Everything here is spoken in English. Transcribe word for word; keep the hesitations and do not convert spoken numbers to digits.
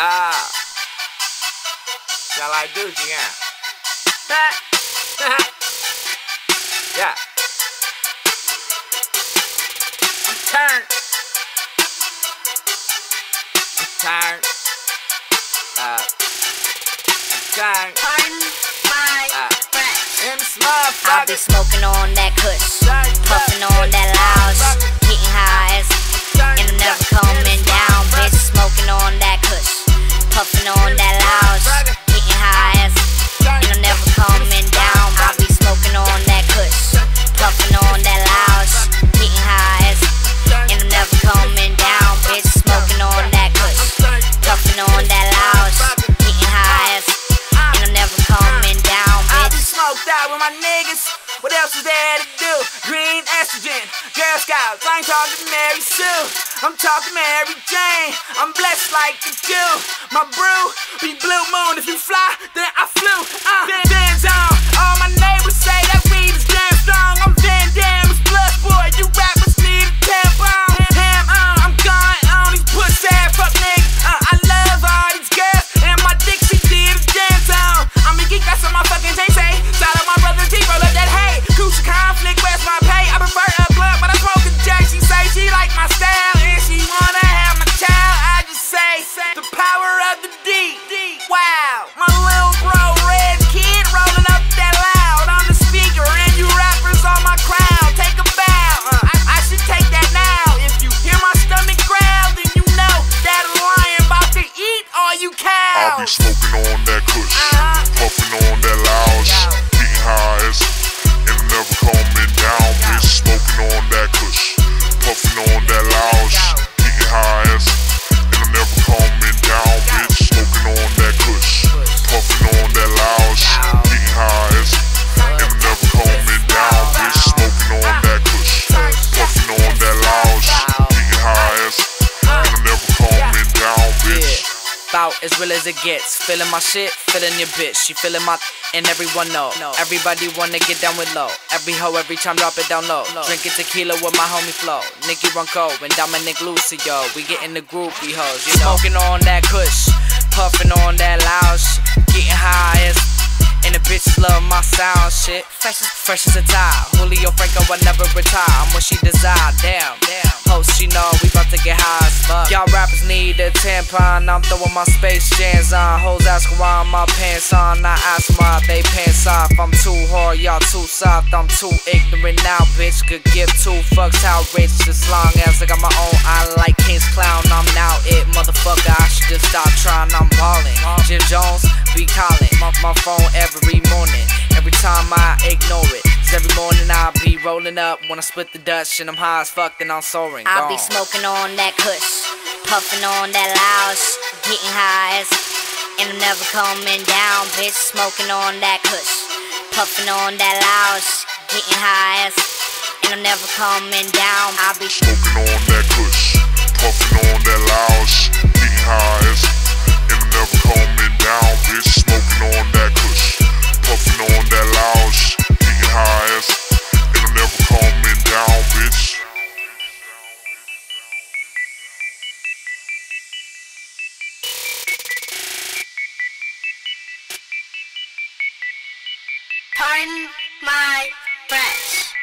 job. Y'all like Gucci, yeah? Yeah. I'm turned. I'm turned. Uh, I'm turned. Uh, in this motherfucker. I'll be smoking on that kush, puffing on that lounge, getting high as, and I'm never coming down. Bitch, smoking on that kush, puffing on that lounge, getting high as, and I'm never coming down. I'll be smoking on that kush, puffing on that lounge, getting high as, and I'm never coming down. Bitch, smoking on that kush, puffing on that lounge, getting high as, and I'm never coming down. I'll be smoked out with my niggas. What else is there to do? Green estrogen, Girl Scouts, I ain't talking Mary Sue, I'm talking Mary Jane. I'm blessed like a Jew. My brew be Blue Moon. If you fly, then I flew. uh, Benz on. All my neighbors say that weed is damn strong. I'm Van Damme's blood boy. You rappers need a tampon. Ham on, I'm gone on these pussy ass fuck niggas. uh, I love all these girls, and my dick she did a dance on. I'm a geek, that's what my fucking J say. Shout out my brother T, roll up that hay. Coochie conflict, where's my pay? I prefer a blunt, but I smoke a jack. She say she like my style, and she wanna have my child. I just say, the power of the D. Wow. My little bro, red kid, rolling up that loud on the speaker, and you rappers on my crowd. Take a bow. Uh, I, I should take that now. If you hear my stomach growl, then you know that a lion about to eat all you cows. I'll be smoking on that kush, uh-huh. puffing on that lounge, eating high as. Never coming down, bitch, smoking on that kush, puffing on that lounge, getting high as, and I'm never coming down, bitch, smoking on that kush, puffing on that lounge, getting high as, and I'm never coming down, bitch, smoking on that kush, puffing on that lounge, getting high as, and I'm never coming down, bitch. About as real as it gets, feeling my shit, feeling your bitch, she feeling my and everyone know, everybody wanna get down with low. Every hoe, every time drop it down low. Drinking tequila with my homie Flo, Nicky Ronco and Dominic Lucio. We getting the groupie hoes, you know. Smoking on that kush, puffing on that lounge, getting high as, and the bitches love my sound shit. Fresh as, fresh as a tile, Julio Franco, I never retire. I'm what she desire, damn. damn. Host, you know we about to get high as fuck. Y'all rappers need a tampon. I'm throwing my space jams on. Hoes ask why my pants on. I ask why they pants off. I'm too hard, y'all too soft. I'm too ignorant now, bitch. Could give two fucks how rich, as long as I got my own eye like King's Clown. I'm now it, motherfucker. I should just stop trying. I'm ballin'. Jim Jones be callin' my, my phone every morning. Every time I ignore it. Every morning I'll be rolling up. When I split the Dutch and I'm high as fuck, then I'm soaring. I'll be smoking on that kush, puffing on that lounge, getting high as, and I'm never coming down. Bitch, smoking on that kush, puffing on that lounge, getting high as, and I'm never coming down. I'll be smoking on that kush, puffing on that lounge, getting high as, and I'm never coming down. Bitch, smoking on that kush, puffing on that lounge, getting high as, and I'm never coming down, bitch. Pardon my breath.